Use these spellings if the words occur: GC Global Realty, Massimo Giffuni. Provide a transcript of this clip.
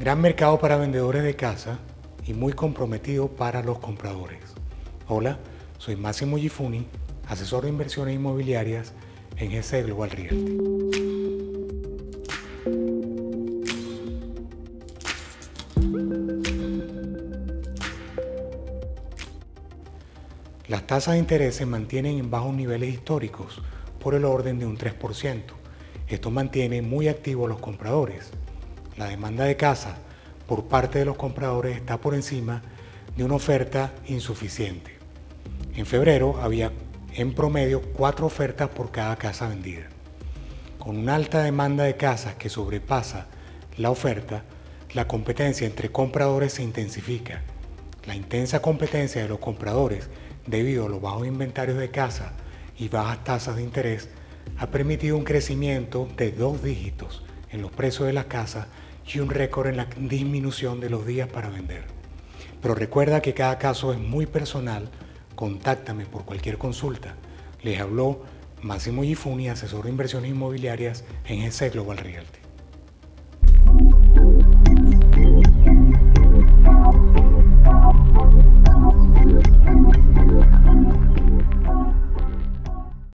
Gran mercado para vendedores de casa y muy comprometido para los compradores. Hola, soy Massimo Giffuni, asesor de inversiones inmobiliarias en GC Global Realty. Las tasas de interés se mantienen en bajos niveles históricos por el orden de un 3%. Esto mantiene muy activos los compradores. La demanda de casa por parte de los compradores está por encima de una oferta insuficiente. En febrero había en promedio 4 ofertas por cada casa vendida. Con una alta demanda de casas que sobrepasa la oferta, la competencia entre compradores se intensifica. La intensa competencia de los compradores debido a los bajos inventarios de casa y bajas tasas de interés ha permitido un crecimiento de 2 dígitos en los precios de las casas y un récord en la disminución de los días para vender. Pero recuerda que cada caso es muy personal. Contáctame por cualquier consulta. Les habló Massimo Giffuni, asesor de inversiones inmobiliarias en GC Global Realty.